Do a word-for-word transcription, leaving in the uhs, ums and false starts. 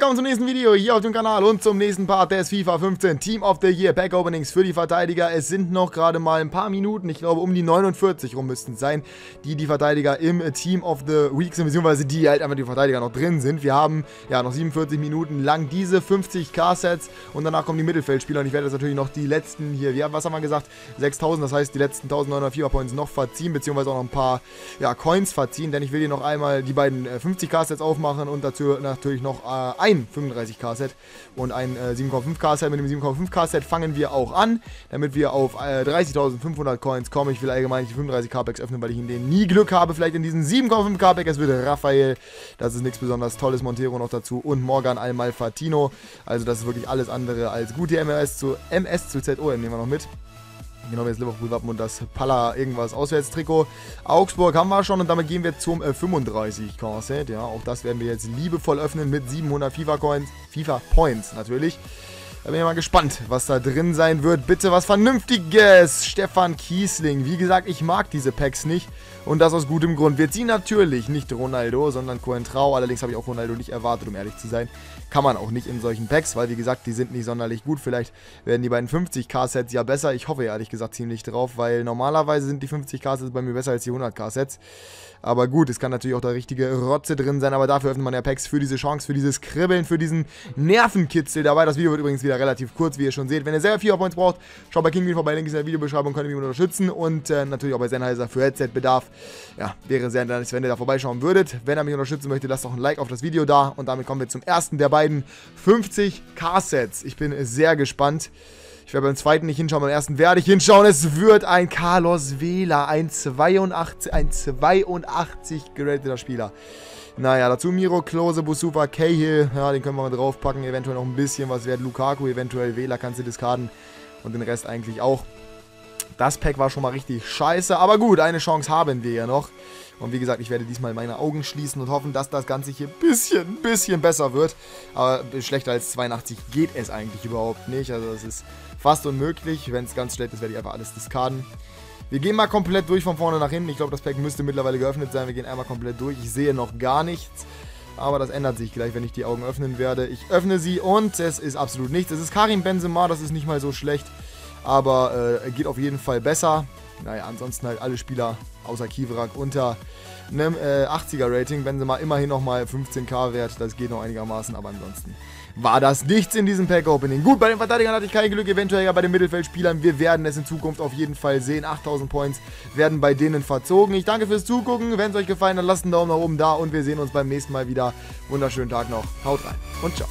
Willkommen zum nächsten Video hier auf dem Kanal und zum nächsten Part des FIFA fünfzehn Team of the Year Pack Openings für die Verteidiger. Es sind noch gerade mal ein paar Minuten, ich glaube um die neunundvierzig rum müssten es sein, die die Verteidiger im Team of the Weeks sind, beziehungsweise die halt einfach die Verteidiger noch drin sind. Wir haben ja noch siebenundvierzig Minuten lang diese fünfzig K Sets und danach kommen die Mittelfeldspieler und ich werde jetzt natürlich noch die letzten hier, ja, was haben wir gesagt, sechstausend, das heißt die letzten neunzehnhundert FIFA Points noch verziehen, beziehungsweise auch noch ein paar ja, Coins verziehen, denn ich will hier noch einmal die beiden fünfzig K Sets aufmachen und dazu natürlich noch ein fünfunddreißig K-Set und ein äh, sieben Komma fünf K-Set. Mit dem sieben Komma fünf K-Set fangen wir auch an, damit wir auf äh, dreißigtausendfünfhundert Coins kommen. Ich will allgemein die fünfunddreißig K-Packs öffnen, weil ich in denen nie Glück habe. Vielleicht in diesen sieben Komma fünf K-Pack. Es wird Raphael, das ist nichts besonders Tolles, Montero noch dazu und Morgan einmal Fatino. Also das ist wirklich alles andere als gute M S zu M S zu Z O M. Nehmen wir noch mit. Genau, jetzt Liverpool-Wappen und das Palla irgendwas Auswärtstrikot. Augsburg haben wir schon und damit gehen wir zum äh, fünfunddreißig K-Set. Ja, auch das werden wir jetzt liebevoll öffnen mit siebenhundert FIFA-Coins. FIFA-Points natürlich. Da bin ich mal gespannt, was da drin sein wird. Bitte was Vernünftiges. Stefan Kiesling. Wie gesagt, ich mag diese Packs nicht. Und das aus gutem Grund. Wir ziehen natürlich nicht Ronaldo, sondern Coentrao. Allerdings habe ich auch Ronaldo nicht erwartet, um ehrlich zu sein. Kann man auch nicht in solchen Packs, weil wie gesagt, die sind nicht sonderlich gut. Vielleicht werden die beiden fünfzig K-Sets ja besser. Ich hoffe ehrlich gesagt ziemlich drauf, weil normalerweise sind die fünfzig K-Sets bei mir besser als die hundert K-Sets. Aber gut, es kann natürlich auch der richtige Rotze drin sein. Aber dafür öffnet man ja Packs für diese Chance, für dieses Kribbeln, für diesen Nervenkitzel dabei. Das Video wird übrigens wieder relativ kurz, wie ihr schon seht. Wenn ihr selber vier Points braucht, schaut bei KingView vorbei. Link ist in der Videobeschreibung, könnt ihr mich unterstützen. Und äh, natürlich auch bei Sennheiser für Headset-Bedarf. Ja, wäre sehr nett, wenn ihr da vorbeischauen würdet. Wenn ihr mich unterstützen möchtet, lasst doch ein Like auf das Video da. Und damit kommen wir zum ersten der beiden fünfzig K-Sets. Ich bin sehr gespannt. Ich werde beim zweiten nicht hinschauen, beim ersten werde ich hinschauen. Es wird ein Carlos Vela, ein zweiundachtzig, ein zweiundachtzig gerateter Spieler. Naja, dazu Miro, Klose, Busufa, Cahill. Ja, den können wir mal draufpacken. Eventuell noch ein bisschen was wert. Lukaku, eventuell Vela kannst du diskarden. Und den Rest eigentlich auch. Das Pack war schon mal richtig scheiße. Aber gut, eine Chance haben wir ja noch. Und wie gesagt, ich werde diesmal meine Augen schließen und hoffen, dass das Ganze hier ein bisschen, bisschen besser wird. Aber schlechter als zweiundachtzig geht es eigentlich überhaupt nicht. Also das ist fast unmöglich. Wenn es ganz schlecht ist, werde ich einfach alles diskarden. Wir gehen mal komplett durch von vorne nach hinten. Ich glaube, das Pack müsste mittlerweile geöffnet sein. Wir gehen einmal komplett durch. Ich sehe noch gar nichts. Aber das ändert sich gleich, wenn ich die Augen öffnen werde. Ich öffne sie und es ist absolut nichts. Es ist Karim Benzema, das ist nicht mal so schlecht. Aber äh, geht auf jeden Fall besser. Naja, ansonsten halt alle Spieler außer Kivrak unter einem äh, achtziger-Rating. Benzema immerhin nochmal fünfzehn K wert, das geht noch einigermaßen, aber ansonsten war das nichts in diesem Pack-Opening. Gut, bei den Verteidigern hatte ich kein Glück, eventuell ja bei den Mittelfeldspielern. Wir werden es in Zukunft auf jeden Fall sehen. achttausend Points werden bei denen verzogen. Ich danke fürs Zugucken. Wenn es euch gefallen hat, lasst einen Daumen nach oben da und wir sehen uns beim nächsten Mal wieder. Wunderschönen Tag noch. Haut rein und ciao.